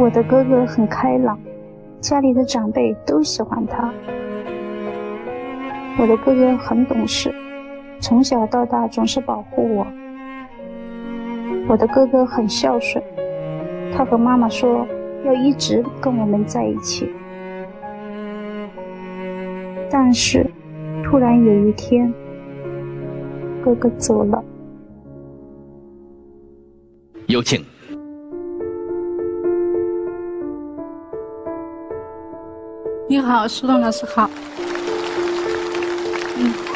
我的哥哥很开朗，家里的长辈都喜欢他。我的哥哥很懂事，从小到大总是保护我。我的哥哥很孝顺，他和妈妈说要一直跟我们在一起。但是，突然有一天，哥哥走了。有请。你好，树洞老师好。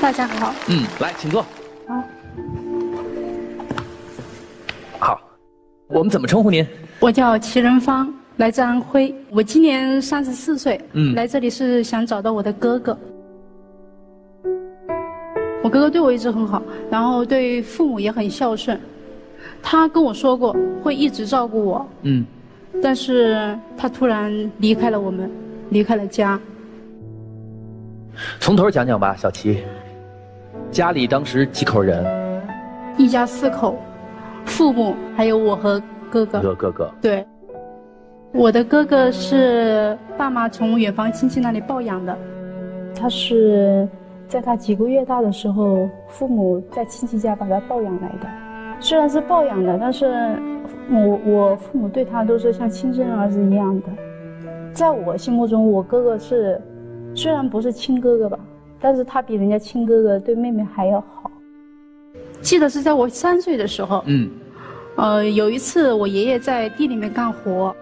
大家好。来，请坐。啊。好，我们怎么称呼您？我叫齐仁芳，来自安徽。我今年34岁。来这里是想找到我的哥哥。我哥哥对我一直很好，然后对父母也很孝顺。他跟我说过会一直照顾我。但是他突然离开了我们。离开了家。从头讲讲吧，小齐。家里当时几口人？一家4口，父母还有我和哥哥。对，我的哥哥是爸妈从远房亲戚那里抱养的。他是在他几个月大的时候，父母在亲戚家把他抱养来的。虽然是抱养的，但是我父母对他都是像亲生儿子一样的。在我心目中，我哥哥是，虽然不是亲哥哥吧，但是他比人家亲哥哥对妹妹还要好。记得是在我3岁的时候，有一次我爷爷在地里面干活，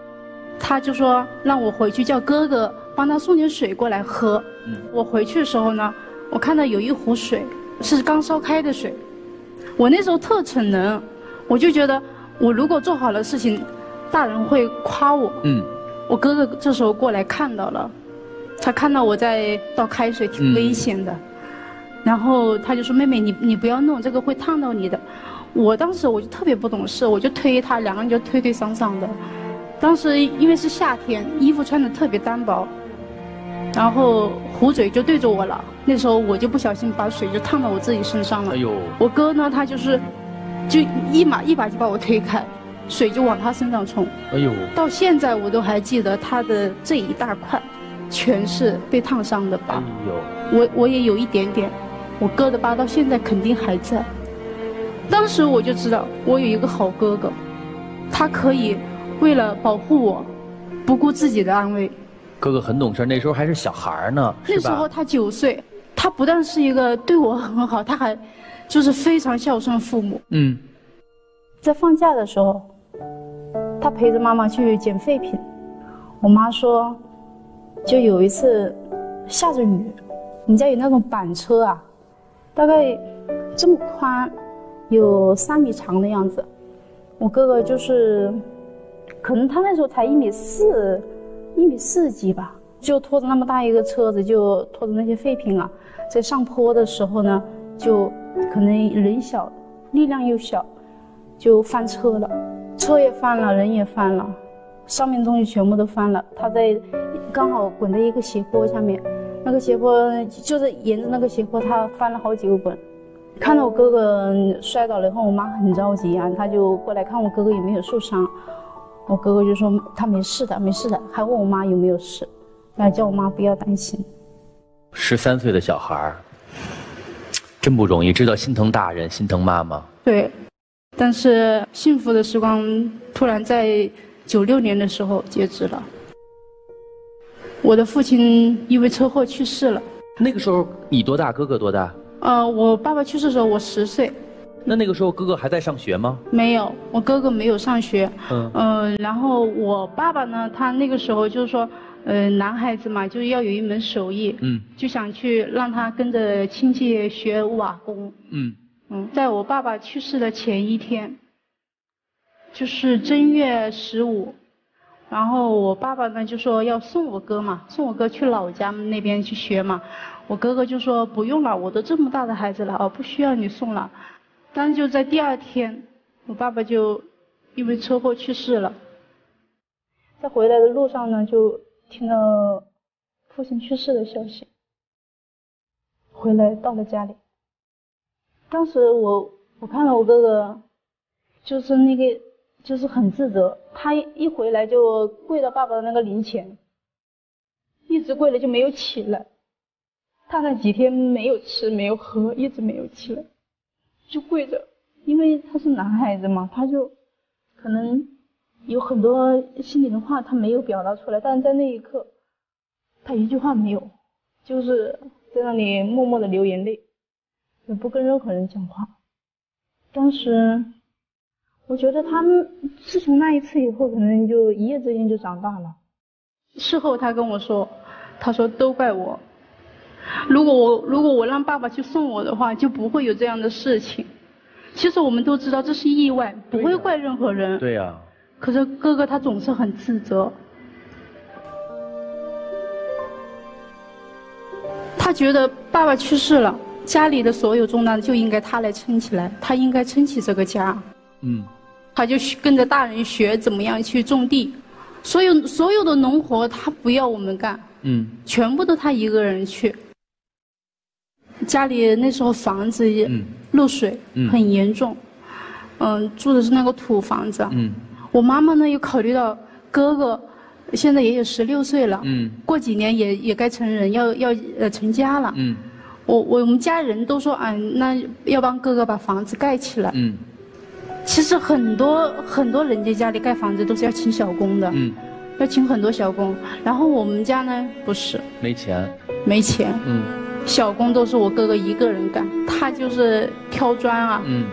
他就说让我回去叫哥哥帮他送点水过来喝。我回去的时候呢，我看到有一壶水是刚烧开的水，我那时候特逞能，我就觉得我如果做好了事情，大人会夸我。我哥哥这时候过来看到了，他看到我在倒开水，挺危险的。然后他就说：“妹妹，你不要弄，这个会烫到你的。”我当时我就特别不懂事，我就推他，两个人就推推搡搡的。当时因为是夏天，衣服穿的特别单薄，然后壶嘴就对着我了。那时候我就不小心把水就烫到我自己身上了。哎呦！我哥呢，他就一把就把我推开。水就往他身上冲，哎呦！到现在我都还记得他的这一大块，全是被烫伤的疤。哎呦！我也有一点点，我哥的疤到现在肯定还在。当时我就知道我有一个好哥哥，他可以为了保护我，不顾自己的安危。哥哥很懂事，那时候还是小孩呢，是吧？那时候他9岁，他不但是一个对我很好，他还就是非常孝顺父母。在放假的时候，他陪着妈妈去捡废品。我妈说，就有一次下着雨，我们家有那种板车啊，大概这么宽，有3米长的样子。我哥哥就是，可能他那时候才1米4几吧，就拖着那么大一个车子，就拖着那些废品啊，在上坡的时候呢，就可能人小，力量又小。就翻车了，车也翻了，人也翻了，上面东西全部都翻了。他在刚好滚在一个斜坡下面，那个斜坡就是沿着那个斜坡，他翻了好几个滚。看到我哥哥摔倒了以后，我妈很着急啊，她就过来看我哥哥有没有受伤。我哥哥就说他没事的，没事的，还问我妈有没有事，来叫我妈不要担心。13岁的小孩，真不容易，知道心疼大人，心疼妈妈。对。但是幸福的时光突然在96年的时候截止了。我的父亲因为车祸去世了。那个时候你多大？哥哥多大？我爸爸去世的时候我10岁。那个时候哥哥还在上学吗？没有，我哥哥没有上学。然后我爸爸呢，他那个时候就是说，男孩子嘛，就是要有一门手艺。就想去让他跟着亲戚学瓦工。在我爸爸去世的前一天，就是正月15，然后我爸爸呢就说要送我哥嘛，送我哥去老家那边去学嘛。我哥哥就说不用了，我都这么大的孩子了，不需要你送了。但是就在第2天，我爸爸就因为车祸去世了。在回来的路上呢，就听到父亲去世的消息。回来到了家里。当时我看到我哥哥，就是那个就是很自责。他一回来就跪到爸爸的那个灵前，一直跪了就没有起来。大概几天没有吃没有喝，一直没有起来，就跪着。因为他是男孩子嘛，他就可能有很多心里的话他没有表达出来，但是在那一刻，他一句话没有，就是在那里默默的流眼泪，也不跟任何人讲话。当时我觉得他们自从那一次以后，可能就一夜之间就长大了。事后他跟我说，他说都怪我，如果我让爸爸去送我的话，就不会有这样的事情。其实我们都知道这是意外，不会怪任何人。对呀。可是哥哥他总是很自责，他觉得爸爸去世了，家里的所有重担就应该他来撑起来，他应该撑起这个家。嗯，他就跟着大人学怎么样去种地，所有的农活他不要我们干，嗯，全部都他一个人去。家里那时候房子漏水，很严重，住的是那个土房子，嗯。我妈妈呢，又考虑到哥哥现在也有16岁了，嗯，过几年也该成人，要成家了，嗯，我们家人都说，哎，那要帮哥哥把房子盖起来，嗯，其实很多人家里盖房子都是要请小工的，嗯，要请很多小工，然后我们家呢不是，没钱，嗯，小工都是我哥哥一个人干，他就是挑砖啊，嗯，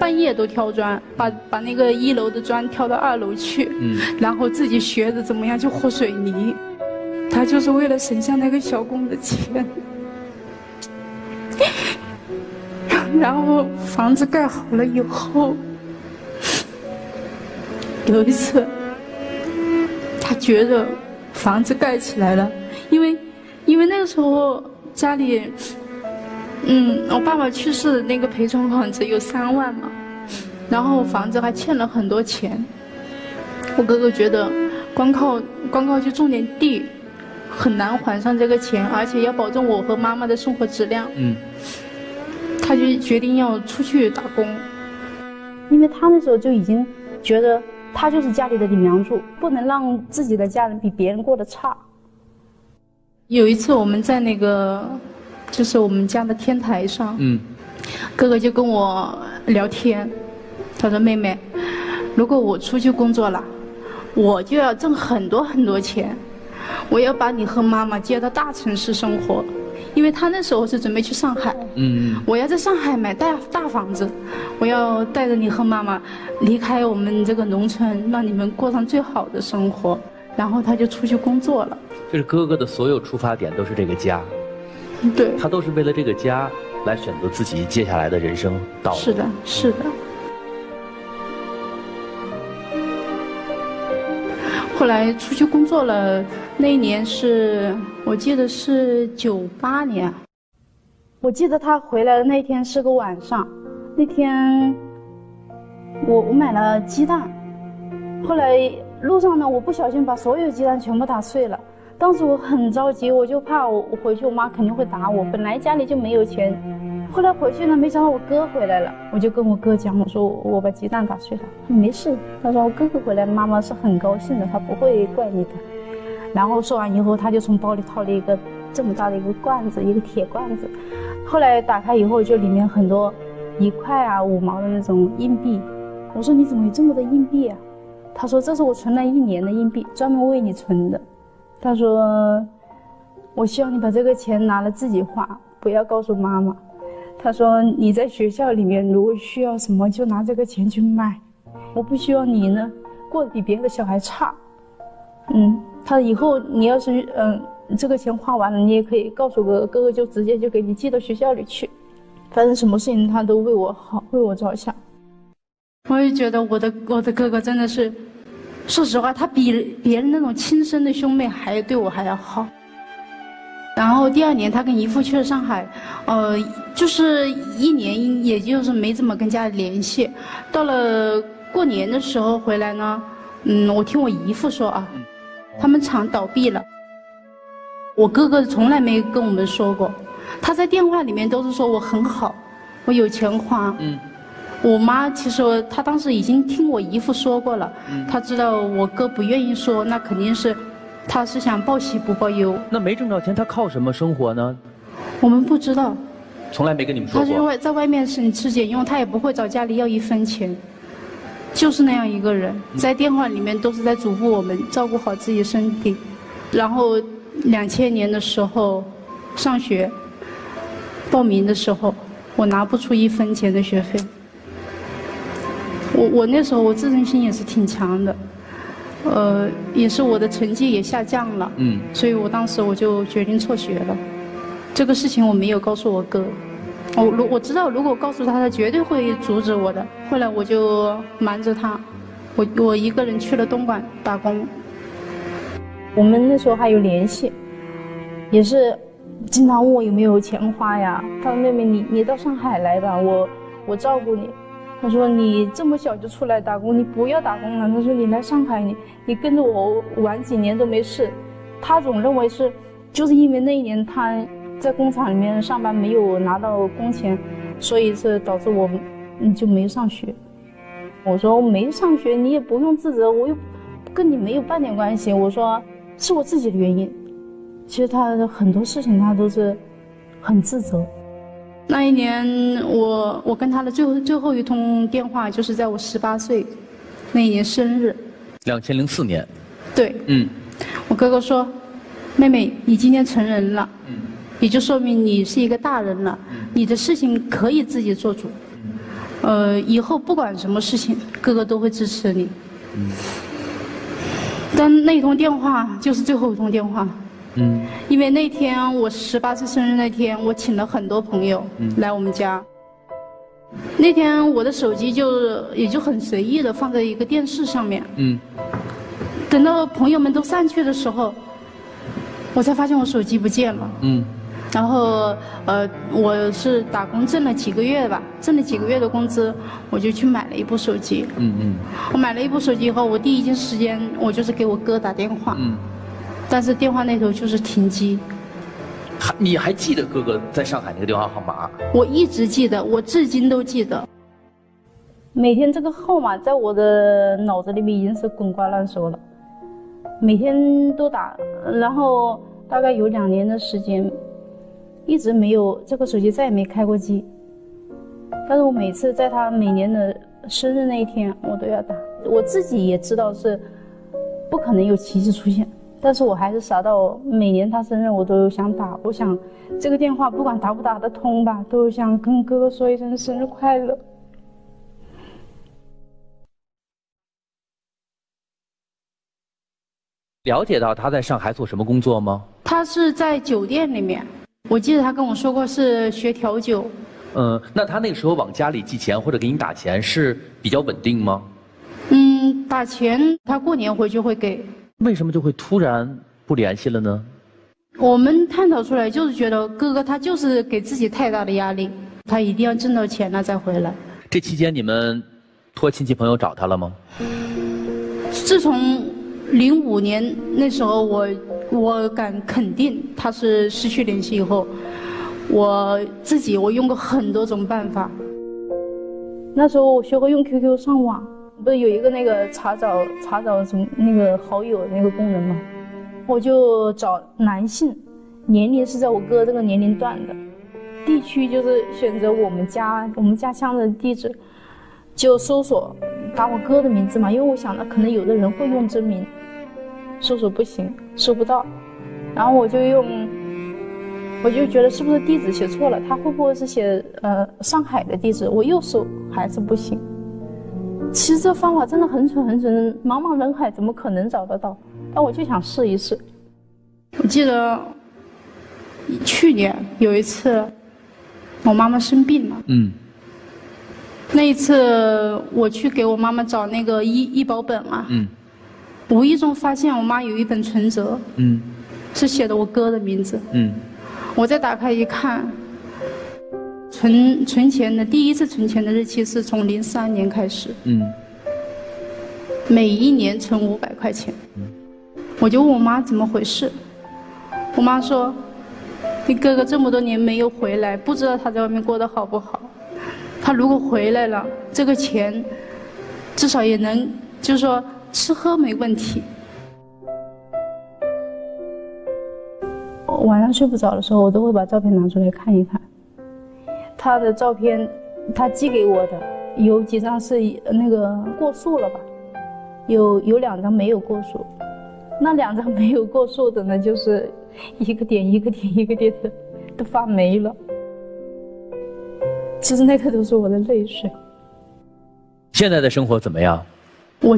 半夜都挑砖，把那个1楼的砖挑到2楼去，嗯，然后自己学着怎么样去和水泥，他就是为了省下那个小工的钱。然后房子盖好了以后，有一次，他觉得房子盖起来了，因为那个时候家里。嗯，我爸爸去世的那个陪床款只有3万嘛，然后房子还欠了很多钱。我哥哥觉得光靠去种点地很难还上这个钱，而且要保证我和妈妈的生活质量。嗯，他就决定要出去打工，因为他那时候就已经觉得他就是家里的顶梁柱，不能让自己的家人比别人过得差。有一次我们在那个。就是我们家的天台上，嗯，哥哥就跟我聊天，他说：“妹妹，如果我出去工作了，我就要挣很多很多钱，我要把你和妈妈接到大城市生活，因为他那时候是准备去上海，嗯，我要在上海买大房子，我要带着你和妈妈离开我们这个农村，让你们过上最好的生活。”然后他就出去工作了。就是哥哥的所有出发点都是这个家。对，他都是为了这个家来选择自己接下来的人生道路。是的，是的。后来出去工作了，那一年是我记得是98年。我记得他回来的那天是个晚上，那天我买了鸡蛋，后来路上呢，我不小心把所有鸡蛋全部打碎了。当时我很着急，我就怕我回去我妈肯定会打我，本来家里就没有钱，后来回去呢，没想到我哥回来了，我就跟我哥讲，我说我把鸡蛋打碎了，没事，他说我哥哥回来，妈妈是很高兴的，他不会怪你的。然后说完以后，他就从包里掏了一个这么大的一个罐子，一个铁罐子，后来打开以后，就里面很多1块啊5毛的那种硬币。我说你怎么有这么多硬币啊？他说这是我存了1年的硬币，专门为你存的。他说：“我希望你把这个钱拿了自己花，不要告诉妈妈。”他说：“你在学校里面如果需要什么，就拿这个钱去买。我不希望你呢过得比别的小孩差。”嗯，他以后你要是这个钱花完了，你也可以告诉哥哥，就直接就给你寄到学校里去。反正什么事情他都为我好，为我着想。我也觉得我的哥哥真的是。说实话，他比别人那种亲生的兄妹还对我还要好。然后第2年，他跟姨父去了上海，就是1年，也就是没怎么跟家里联系。到了过年的时候回来呢，我听我姨父说啊，他们厂倒闭了。我哥哥从来没跟我们说过，他在电话里面都是说我很好，我有钱花，嗯，我妈其实她当时已经听我姨父说过了，她知道我哥不愿意说，那肯定是他是想报喜不报忧。那没挣到钱，他靠什么生活呢？我们不知道，从来没跟你们说过。他就在外面省吃俭用，他也不会找家里要一分钱。 就是那样一个人，在电话里面都是在嘱咐我们照顾好自己身体。然后2000年的时候，上学报名的时候，我拿不出一分钱的学费。我那时候我自尊心也是挺强的，也是我的成绩也下降了，所以我当时我就决定辍学了。这个事情我没有告诉我哥。 我知道，如果告诉他，他绝对会阻止我的。后来我就瞒着他，我一个人去了东莞打工。我们那时候还有联系，也是经常问我有没有钱花呀。他说妹妹，你到上海来吧，我照顾你。他说你这么小就出来打工，你不要打工了。他说你来上海，你跟着我玩几年都没事。他总认为是，就是因为那一年他。 在工厂里面上班没有拿到工钱，所以是导致我就没有上学。我说我没上学，你也不用自责，我又跟你没有半点关系。我说是我自己的原因。其实他很多事情他都是很自责。那一年我跟他的最后一通电话就是在我18岁那一年生日，2004年。对，我哥哥说，妹妹，你今天成人了。也就说明你是一个大人了，你的事情可以自己做主。以后不管什么事情，哥哥都会支持你。但那通电话就是最后一通电话。因为那天我18岁生日那天，我请了很多朋友来我们家。那天我的手机也就很随意的放在一个电视上面。等到朋友们都散去的时候，我才发现我手机不见了。然后，我是打工挣了几个月吧，挣了几个月的工资，我就去买了一部手机。我买了一部手机以后，我第一件时间我就是给我哥打电话。但是电话那头就是停机。你还记得哥哥在上海那个电话号码？我一直记得，我至今都记得。每天这个号码在我的脑子里面已经是滚瓜烂熟了，每天都打，然后大概有2年的时间。 一直没有这个手机，再也没开过机。但是我每次在他每年的生日那一天，我都要打。我自己也知道是不可能有奇迹出现，但是我还是傻到每年他生日我都想打。我想这个电话不管打不打得通吧，都想跟哥哥说一声生日快乐。了解到他在上海做什么工作吗？他是在酒店里面。 我记得他跟我说过是学调酒。那他那个时候往家里寄钱或者给你打钱是比较稳定吗？打钱他过年回去会给。为什么就会突然不联系了呢？我们探讨出来就是觉得哥哥他就是给自己太大的压力，他一定要挣到钱了再回来。这期间你们托亲戚朋友找他了吗？自从05年那时候我敢肯定，他是失去联系以后，我用过很多种办法。那时候我学会用 QQ 上网，不是有一个那个查找什么那个好友那个功能吗？我就找男性，年龄是在我哥这个年龄段的，地区就是选择我们家乡的地址，就搜索打我哥的名字嘛，因为我想着可能有的人会用真名。 搜索不行，搜不到，然后我就觉得是不是地址写错了？他会不会是写上海的地址？我又搜还是不行。其实这方法真的很蠢很蠢，茫茫人海怎么可能找得到？但我就想试一试。我记得去年有一次，我妈妈生病了。那一次我去给我妈妈找那个医保本啊。无意中发现我妈有一本存折，是写的我哥的名字。我再打开一看，存钱的第一次存钱的日期是从03年开始，每一年存500块钱。我就问我妈怎么回事，我妈说：“你哥哥这么多年没有回来，不知道他在外面过得好不好。”他如果回来了，这个钱至少也能，就是说吃喝没问题。晚上睡不着的时候，我都会把照片拿出来看一看。他的照片，他寄给我的，有几张是那个过数了吧？有2张没有过数，那2张没有过数的呢，就是一个点一个点一个点的都发霉了。 其实那个都是我的泪水。现在的生活怎么样？我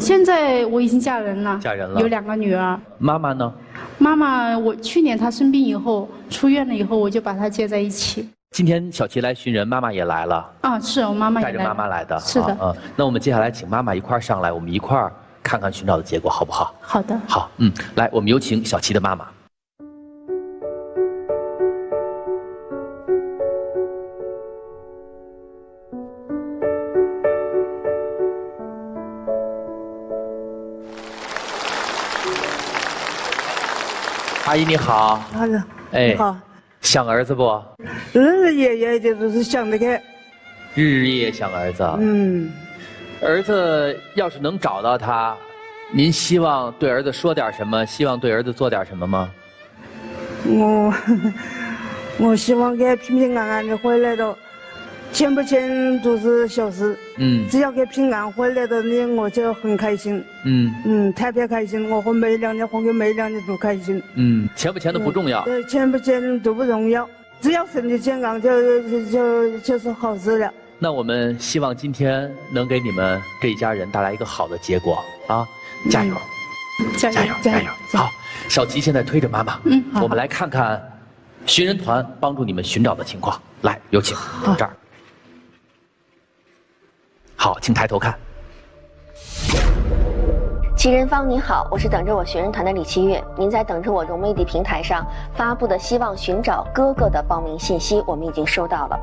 已经嫁人了，嫁人了，有2个女儿。妈妈呢？妈妈，我去年她生病以后，出院了以后，我就把她接在一起。今天小齐来寻人，妈妈也来了。啊，是我妈妈也来了。带着妈妈来的。是的。啊，那我们接下来请妈妈一块儿上来，我们一块儿看看寻找的结果，好不好？好的。好，嗯，来，我们有请小齐的妈妈。 阿姨你好，哎，你好，想儿子不？日日夜夜的都是想得开，日日夜夜想儿子。嗯，儿子要是能找到他，您希望对儿子说点什么？希望对儿子做点什么吗？我希望他平平安安的回来的，钱不钱都是小事。嗯，只要他平安回来的呢，我就很开心。 嗯嗯，特别开心，我和每2年婚后每2年都开心。嗯，钱不钱都不重要。对，钱不钱都不重要，只要身体健康就是好事了。那我们希望今天能给你们这一家人带来一个好的结果啊！加油，加油，加油！好，小齐现在推着妈妈，嗯，我们来看看寻人团帮助你们寻找的情况。来，有请这儿。好，请抬头看。 齐人芳，你好，我是等着我寻人团的李七月。您在等着我融媒体平台上发布的希望寻找哥哥的报名信息，我们已经收到了。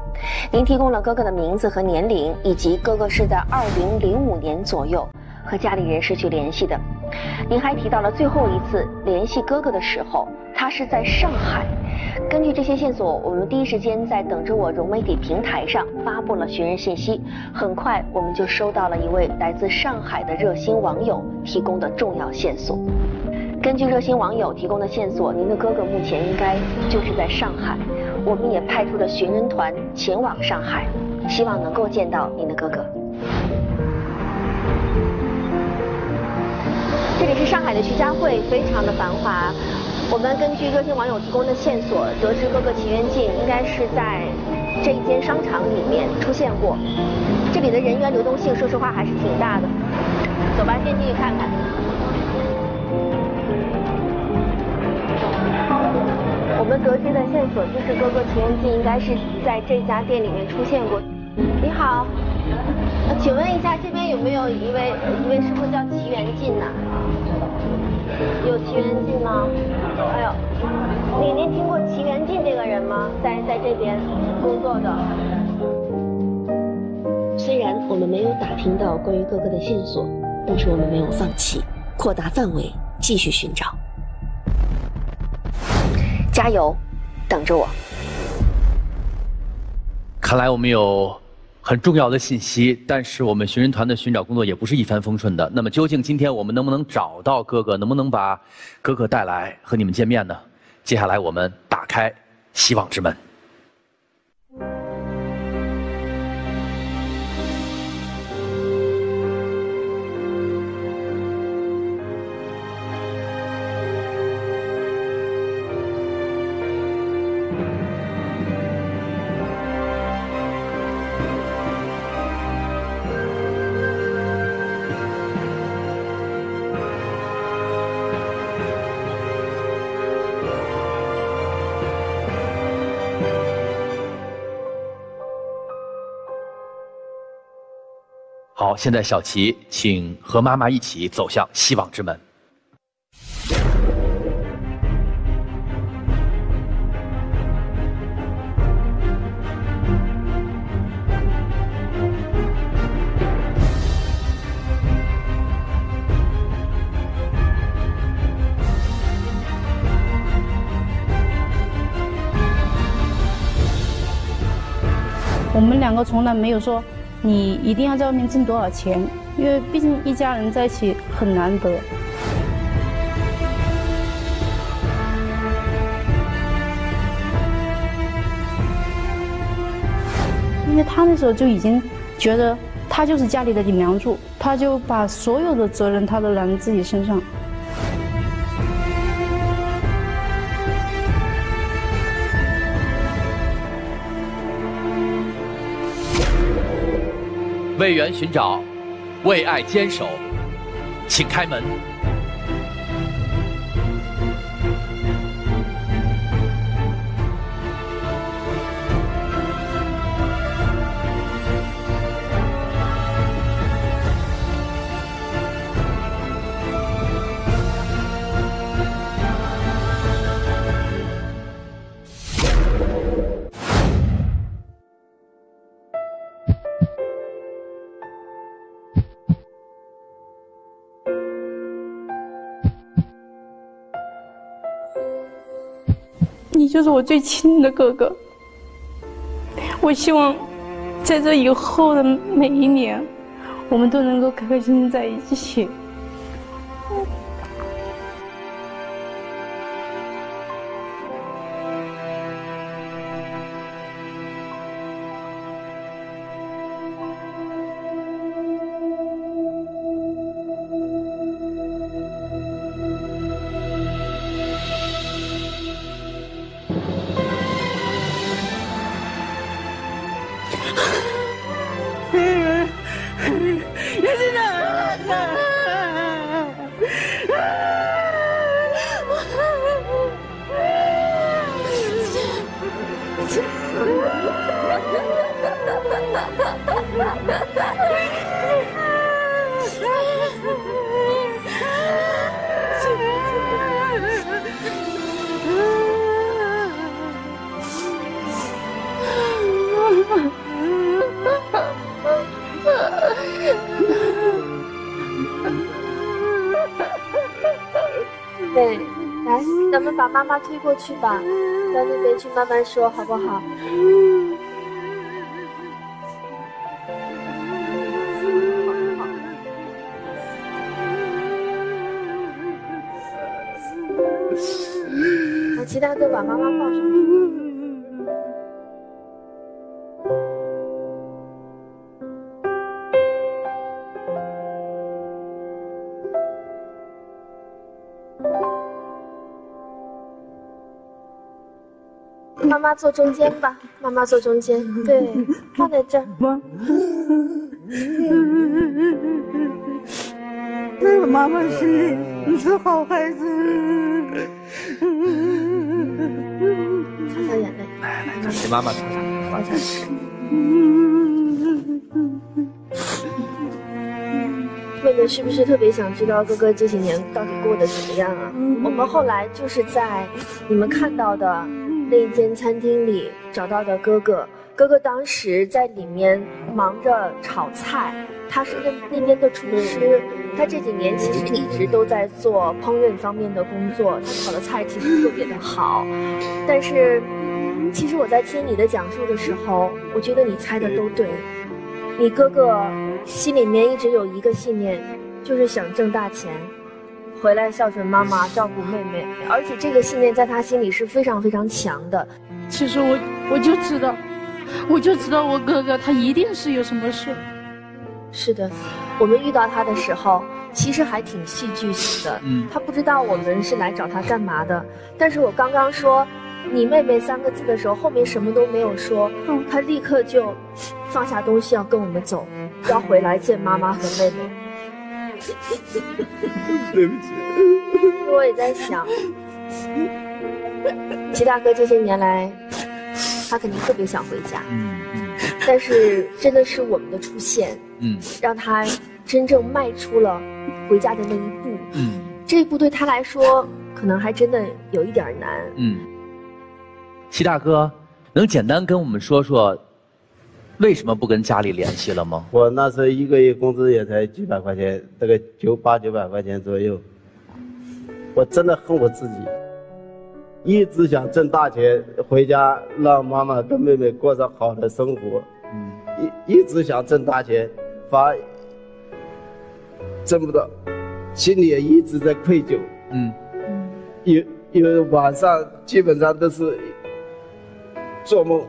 您提供了哥哥的名字和年龄，以及哥哥是在2005年左右和家里人失去联系的。您还提到了最后一次联系哥哥的时候，他是在上海。根据这些线索，我们第一时间在等着我融媒体平台上发布了寻人信息。很快，我们就收到了一位来自上海的热心网友提供的重要线索。根据热心网友提供的线索，您的哥哥目前应该就是在上海。我们也派出了寻人团前往上海，希望能够见到您的哥哥。这里是上海的徐家汇，非常的繁华。 我们根据热心网友提供的线索，得知哥哥齐元进应该是在这一间商场里面出现过。这里的人员流动性，说实话还是挺大的。走吧，先进去看看。我们得知的线索就是哥哥齐元进应该是在这家店里面出现过。你好，请问一下，这边有没有一位师傅叫齐元进呢？ 有齐元进吗？哎呦，您听过齐元进这个人吗？在这边工作的。虽然我们没有打听到关于哥哥的线索，但是我们没有放弃，扩大范围，继续寻找。加油，等着我。看来我们有。 很重要的信息，但是我们寻人团的寻找工作也不是一帆风顺的。那么，究竟今天我们能不能找到哥哥？能不能把哥哥带来和你们见面呢？接下来，我们打开希望之门。好，现在小齐，请和妈妈一起走向希望之门。我们两个从来没有说你一定要在外面挣多少钱，因为毕竟一家人在一起很难得。因为他那时候就已经觉得他就是家里的顶梁柱，他就把所有的责任他都揽在自己身上。 为缘寻找，为爱坚守，请开门。你就是我最亲的哥哥，我希望在这以后的每一年，我们都能够开开心心在一起。对，来，咱们把妈妈推过去吧，到那边去慢慢说，好不好？ 齐大哥把妈妈抱上去。妈妈坐中间吧，妈妈坐中间，对，放在这儿。妈，对，妈妈是你，你是好孩子。 擦眼泪，来来来，给妈妈擦擦，妈擦。妹妹是不是特别想知道哥哥这几年到底过得怎么样啊？我们后来就是在你们看到的那一间餐厅里找到的哥哥。哥哥当时在里面忙着炒菜，他是那边的厨师。他这几年其实一直都在做烹饪方面的工作，他炒的菜其实特别的好。但是，其实我在听你的讲述的时候，我觉得你猜的都对。你哥哥心里面一直有一个信念，就是想挣大钱，回来孝顺妈妈，照顾妹妹。而且这个信念在他心里是非常非常强的。其实我就知道我哥哥他一定是有什么事。 是的，我们遇到他的时候，其实还挺戏剧性的。他不知道我们是来找他干嘛的。但是我刚刚说“你妹妹”3个字的时候，后面什么都没有说，他立刻就放下东西要跟我们走，要回来见妈妈和妹妹。对不起。我也在想，齐大哥这些年来，他肯定特别想回家。但是真的是我们的出现，让他真正迈出了回家的那一步，这一步对他来说可能还真的有一点难。齐大哥，能简单跟我们说说，为什么不跟家里联系了吗？我那时候一个月工资也才几百块钱，大概800-900块钱左右。我真的恨我自己。 一直想挣大钱，回家让妈妈跟妹妹过上好的生活。一直想挣大钱，反而挣不到，心里也一直在愧疚。嗯，有晚上基本上都是做梦，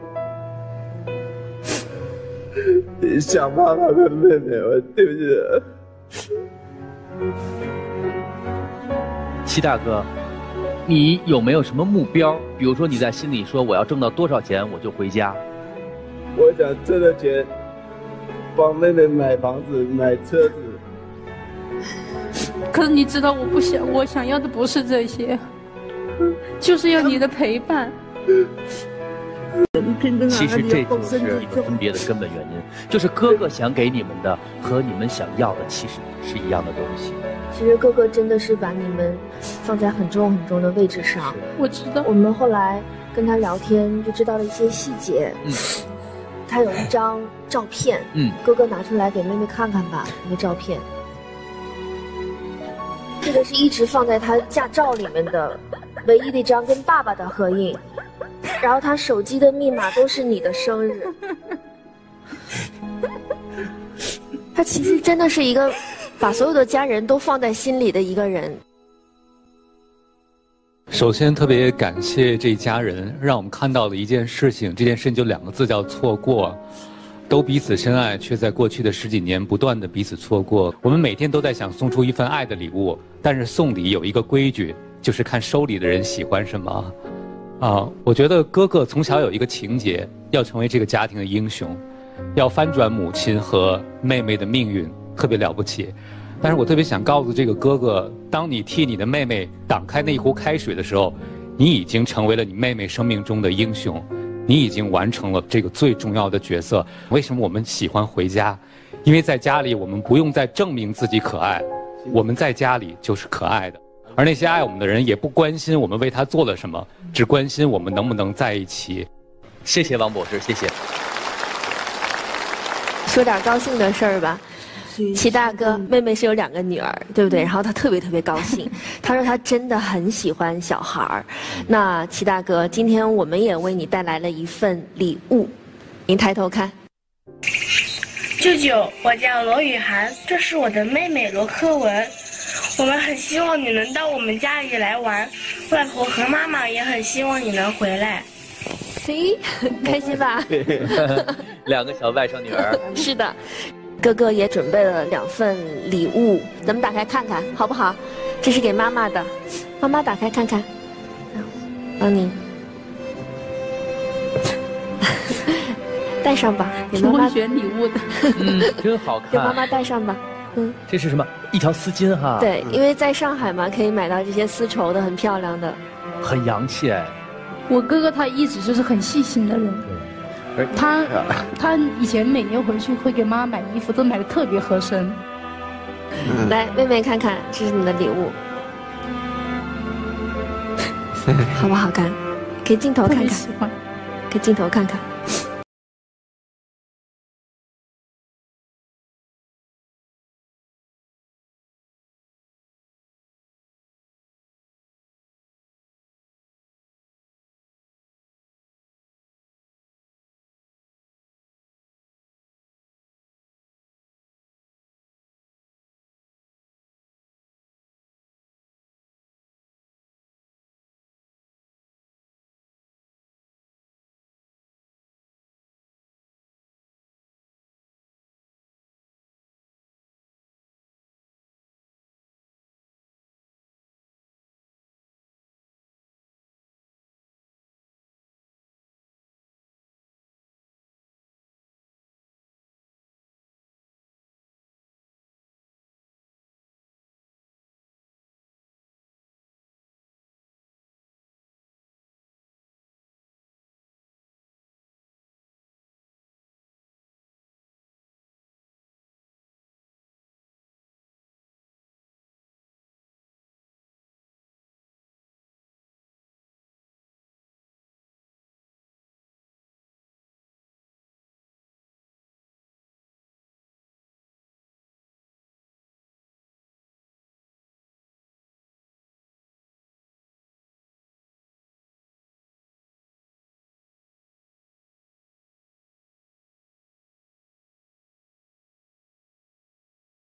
想妈妈和妹妹，我对不起。戚大哥，你有没有什么目标？比如说你在心里说我要挣到多少钱我就回家。我想挣了钱，帮妹妹买房子、买车子。可是你知道，我想要的不是这些，就是要你的陪伴。其实这就是你们分别的根本原因，就是哥哥想给你们的和你们想要的其实是一样的东西。其实哥哥真的是把你们放在很重很重的位置上。我知道。我们后来跟他聊天就知道了一些细节。嗯。他有一张照片。嗯。哥哥拿出来给妹妹看看吧，那个照片。这个是一直放在他驾照里面的唯一的一张跟爸爸的合影。然后他手机的密码都是你的生日，他其实真的是一个把所有的家人都放在心里的一个人。首先特别感谢这家人，让我们看到了一件事情，这件事情就两个字叫错过。都彼此深爱，却在过去的十几年不断的彼此错过。我们每天都在想送出一份爱的礼物，但是送礼有一个规矩，就是看收礼的人喜欢什么。啊，我觉得哥哥从小有一个情节，要成为这个家庭的英雄，要翻转母亲和妹妹的命运，特别了不起。但是我特别想告诉这个哥哥，当你替你的妹妹挡开那一壶开水的时候，你已经成为了你妹妹生命中的英雄，你已经完成了这个最重要的角色。为什么我们喜欢回家？因为在家里我们不用再证明自己可爱，我们在家里就是可爱的。而那些爱我们的人也不关心我们为他做了什么，只关心我们能不能在一起。谢谢王博士，谢谢。说点高兴的事儿吧，齐大哥，妹妹是有两个女儿，对不对？然后她特别高兴，她说她真的很喜欢小孩儿。那齐大哥，今天我们也为你带来了一份礼物，您抬头看。舅舅，我叫罗雨涵，这是我的妹妹罗科文。我们很希望你能到我们家里来玩，外婆和妈妈也很希望你能回来。嘿，开心吧？两个小外甥女儿。是的，哥哥也准备了两份礼物，咱们打开看看好不好？这是给妈妈的，妈妈打开看看。帮你戴上吧，给妈妈选礼物的。嗯，真好看。给妈妈戴上吧。嗯，这是什么？一条丝巾哈。对，因为在上海嘛，可以买到这些丝绸的，很漂亮的，很洋气哎。我哥哥他一直就是很细心的人，他以前每年回去会给妈妈买衣服，都买的特别合身。来，妹妹看看，这是你的礼物，好不好看？给镜头看看，给镜头看看。